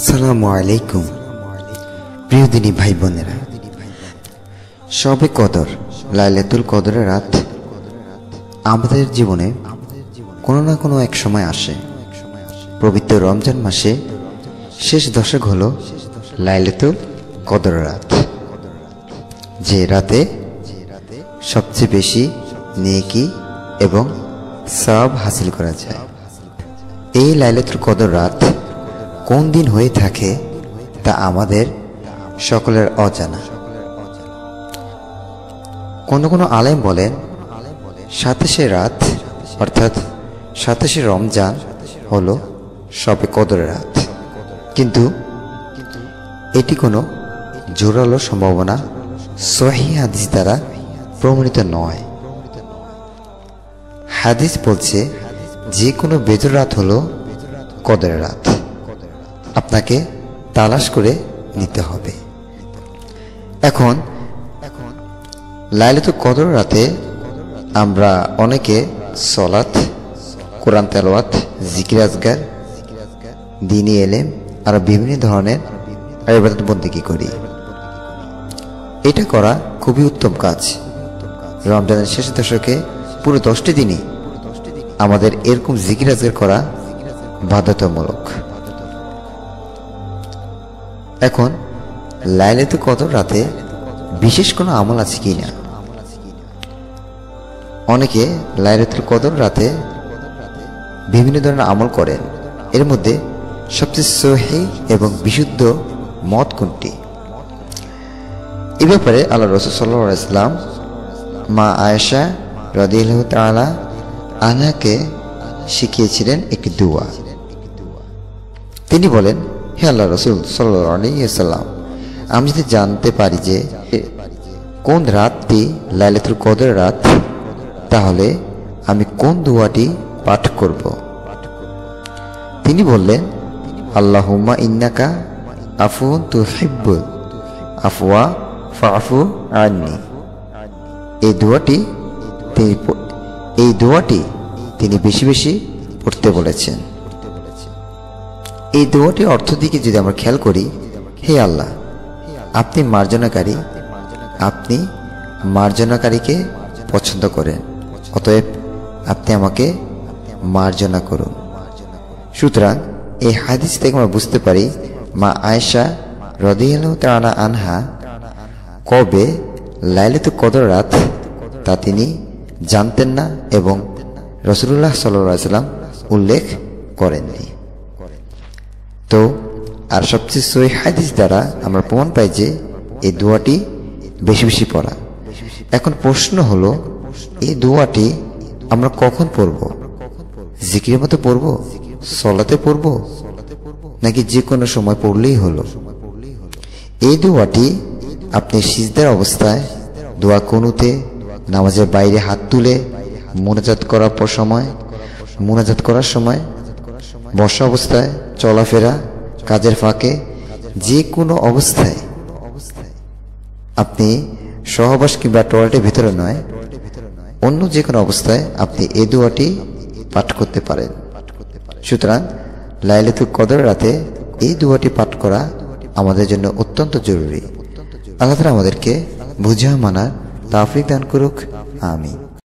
আসসালামু আলাইকুম প্রিয় দিনী ভাই বোনেরা, শবে কদর লাইলাতুল কদরের রাত আমাদের জীবনে কোনো না কোনো এক সময় আসে। পবিত্র রমজান মাসে শেষ দশক হলো লাইলাতুল কদর রাত, যে রাতে সবচেয়ে বেশি নেকি এবং সওয়াব হাসিল করা যায়। এই লাইলাতুল কদর রাত কোন দিন হয়ে থাকে তা আমাদের সকলের অজানা। কোনো কোনো আলেম বলেন 27 রাত অর্থাৎ 27 রমজান হলো শবে কদরের রাত, কিন্তু এটি কোনো জোরালো সম্ভাবনা সহিহ হাদিস দ্বারা প্রমাণিত নয়। হাদিস বলছে যে কোনো বেজর রাত হলো কদরের রাত, আপনাকে তালাশ করে নিতে হবে। এখন লাইলাতুল কদর রাতে আমরা অনেকে সলাত, কোরআন তেলাওয়াত, জিকির আজকার, দ্বীনি এলেম আর বিভিন্ন ধরনের ইবাদত বন্দেগী করি। এটা করা খুবই উত্তম কাজ। রমজানের শেষ দশকে পুরো 10টি দিনই আমাদের এরকম জিকির আজকার করা বাধ্যতামূলক। এখন লাইলাতুল কদর রাতে বিশেষ কোনো আমল আছে কি না? অনেকে লাইলাতুল কদর রাতে বিভিন্ন ধরনের আমল করেন, এর মধ্যে সবচেয়ে সহিহ এবং বিশুদ্ধ মত কোনটি? এ ব্যাপারে আল্লাহ রাসূল সাল্লাল্লাহু আলাইহি ওয়াসাল্লাম মা আয়েশা রাদিয়াল্লাহু তাআলা আনহাকে শিখিয়েছিলেন একটি দোয়া। তিনি বলেন, হে আল্লাহ রাসূল সাল্লাল্লাহু আলাইহি ওয়াসাল্লাম, আমি যদি জানতে পারি যে কোন রাতটি লাইলাতুল কদর রাত, তাহলে আমি কোন দোয়াটি পাঠ করব? তিনি বললেন, আল্লাহুম্মা ইন্নাকা আফুউন তুহিব্বুল আফওয়া ফাআফু আননি। এই দোয়াটি তিনি বেশি বেশি পড়তে বলেছেন। এই দোয়াটির অর্থ দিকে যদি আমরা খেয়াল করি, হে আল্লাহ, আপনি মার্জনাকারী, আপনি মার্জনাকারীকে পছন্দ করেন, অতএব আপনি আমাকে মার্জনা করুন। সুতরাং এই হাদিস থেকে আমরা বুঝতে পারি মা আয়েশা রাদিয়াল্লাহু তাআলা আনহা কবে লাইলাতুল কদর রাত তা তিনি জানতেন না এবং রাসূলুল্লাহ সাল্লাল্লাহু আলাইহি ওয়াসাল্লাম উল্লেখ করেননি। তো আর সবচেয়ে সহিহ হাদিস দ্বারা আমরা প্রমাণ পাই যে এই দোয়াটি বেশি বেশি পড়া। এখন প্রশ্ন হলো, এই দোয়াটি আমরা কখন পড়ব? জিকিরের মতো পড়ব, সলাতে পড়ব, নাকি যে কোনো সময় পড়লেই হলো? এই দোয়াটি আপনি সিজদার অবস্থায়, দোয়া কোনুতে, নামাজের বাইরে হাত তুলে মোনাজাত করার সময়, বসা অবস্থায়, চলাফেরা, কাজের ফাঁকে, যে কোনো অবস্থায়, আপনি সহবাস কিংবা টয়লেটের ভিতরে নয়, অন্য যে কোনো অবস্থায় আপনি এই দোয়াটি পাঠ করতে পারেন। সুতরাং লাইলাতুল কদর রাতে এই দোয়াটি পাঠ করা আমাদের জন্য অত্যন্ত জরুরি। আল্লাহ তাআলা আমাদেরকে বুঝা মানার তাওফিক দান করুক। আমিন।